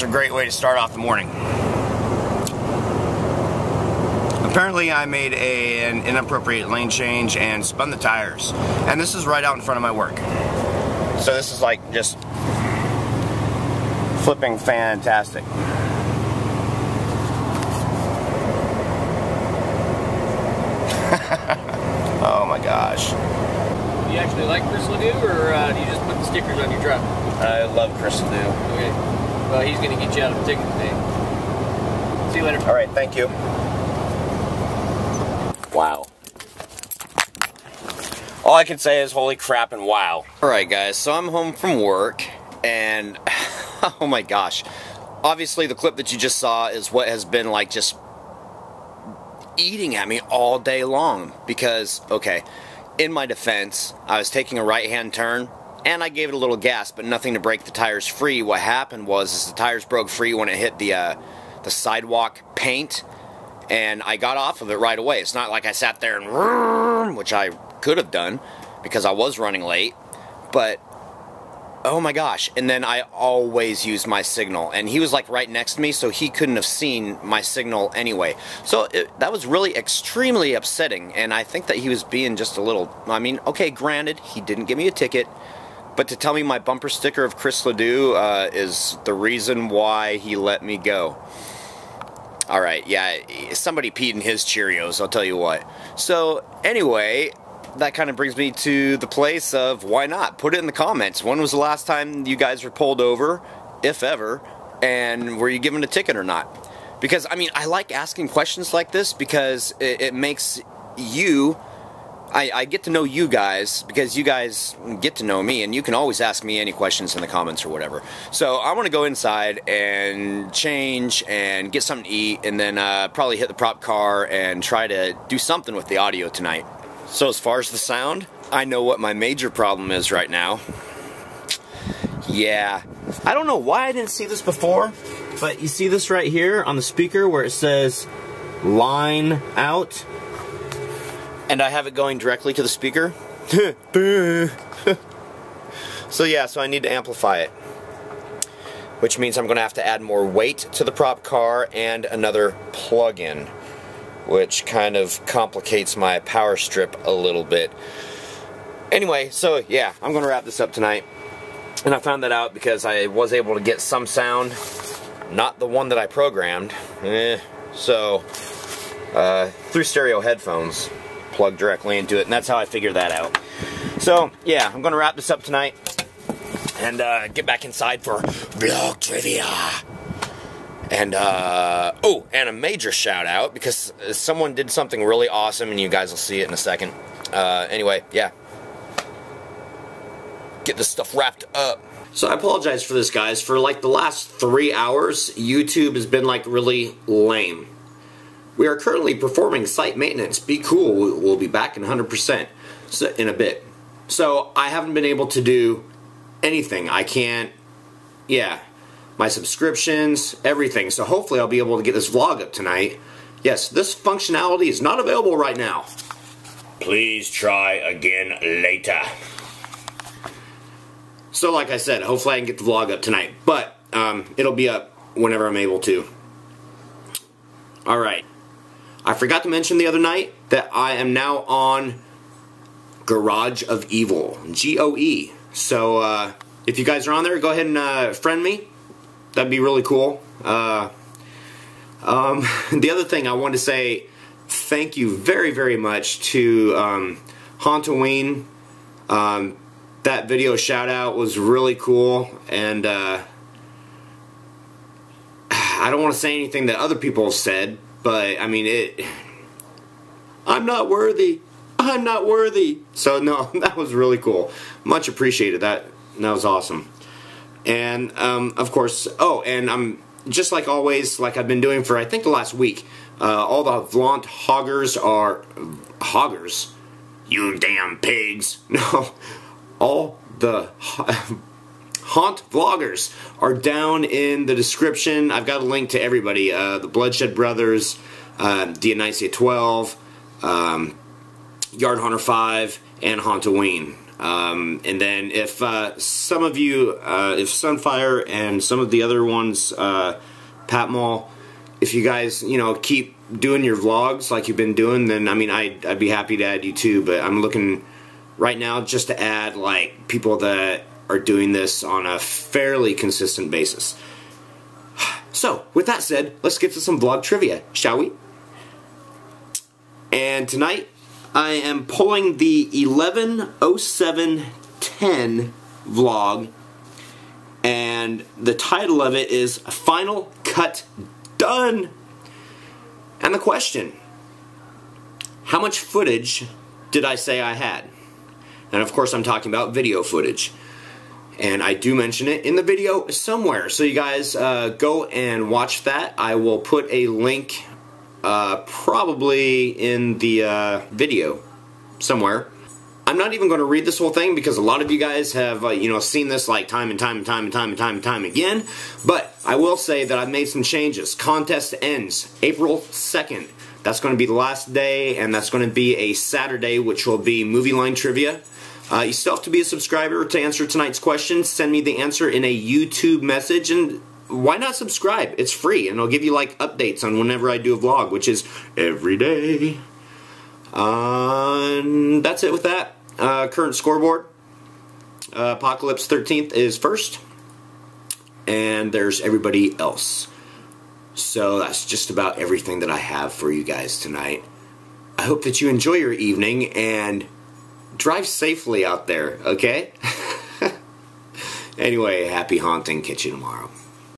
That's a great way to start off the morning. Apparently I made an inappropriate lane change and spun the tires. And this is right out in front of my work. So this is like just flipping fantastic. Oh my gosh. Do you actually like Chris LeDoux, or do you just put the stickers on your truck? I love Chris LeDoux. Okay. Well, he's going to get you out of the ticket today. See you later. Alright, thank you. Wow. All I can say is holy crap and wow. Alright guys, so I'm home from work and oh my gosh. Obviously the clip that you just saw is what has been like just eating at me all day long because, okay, in my defense, I was taking a right-hand turn and I gave it a little gas, but nothing to break the tires free. What happened was is the tires broke free when it hit the sidewalk paint, and I got off of it right away. It's not like I sat there and which I could have done because I was running late, but oh my gosh. And then I always use my signal, and he was like right next to me, so he couldn't have seen my signal anyway. So that was really extremely upsetting, and I think that he was being just a little, I mean, okay, granted, he didn't give me a ticket, but to tell me my bumper sticker of Chris LeDoux is the reason why he let me go. Alright, yeah, somebody peed in his Cheerios, I'll tell you what. So anyway, that kind of brings me to the place of why not? Put it in the comments. When was the last time you guys were pulled over, if ever, and were you given a ticket or not? Because, I mean, I like asking questions like this because it makes you, I get to know you guys because you guys get to know me, and you can always ask me any questions in the comments or whatever. So I want to go inside and change and get something to eat, and then probably hit the prop car and try to do something with the audio tonight. So as far as the sound, I know what my major problem is right now. Yeah, I don't know why I didn't see this before, but you see this right here on the speaker where it says line out, and I have it going directly to the speaker. So yeah, so I need to amplify it, which means I'm going to have to add more weight to the prop car and another plug-in, which kind of complicates my power strip a little bit. Anyway, so yeah, I'm gonna wrap this up tonight. And I found that out because I was able to get some sound, not the one that I programmed. So through stereo headphones, plugged directly into it, and that's how I figured that out. So yeah, I'm gonna wrap this up tonight and get back inside for vlog trivia. And, oh, and a major shout out because someone did something really awesome, and you guys will see it in a second. Anyway, yeah. Get this stuff wrapped up. So I apologize for this, guys. For like the last 3 hours, YouTube has been like really lame. We are currently performing site maintenance. Be cool. We'll be back in 100% in a bit. So I haven't been able to do anything. I can't, yeah. My subscriptions, everything. So hopefully I'll be able to get this vlog up tonight. Yes, this functionality is not available right now. Please try again later. So like I said, hopefully I can get the vlog up tonight. But it'll be up whenever I'm able to. Alright. I forgot to mention the other night that I am now on Garage of Evil. GOE. So if you guys are on there, go ahead and friend me. That'd be really cool. The other thing I want to say, thank you very, very much to Hauntoween. That video shout out was really cool, and I don't want to say anything that other people have said, but I mean it. I'm not worthy. I'm not worthy. So no, that was really cool. Much appreciated. That was awesome. And, of course, oh, and I'm, just like always, like I've been doing for, I think, the last week, all the vlog hoggers are, hoggers? You damn pigs. No, all the haunt vloggers are down in the description. I've got a link to everybody, the Bloodshed Brothers, Dionicia 12, Yard Hunter 5, and Hauntoween. And then if some of you, if Sunfire and some of the other ones, Patmol, if you guys, you know, keep doing your vlogs like you've been doing, then I mean, I'd be happy to add you too. But I'm looking right now just to add like people that are doing this on a fairly consistent basis. So with that said, let's get to some vlog trivia, shall we? And tonight I am pulling the 11/07/10 vlog, and the title of it is Final Cut Done. And the question, how much footage did I say I had? And of course I'm talking about video footage. And I do mention it in the video somewhere, so you guys go and watch that. I will put a link probably in the video somewhere. I'm not even going to read this whole thing because a lot of you guys have you know, seen this like time and time again. But I will say that I've made some changes. Contest ends April 2nd. That's going to be the last day, and that's going to be a Saturday, which will be movie line trivia. You still have to be a subscriber to answer tonight's question. Send me the answer in a YouTube message, and why not subscribe? It's free, and I'll give you like updates on whenever I do a vlog, which is every day. That's it with that. Current scoreboard. Apocalypse 13th is first, and there's everybody else. So that's just about everything that I have for you guys tonight. I hope that you enjoy your evening, and drive safely out there, okay? Anyway, happy haunting. Catch you tomorrow.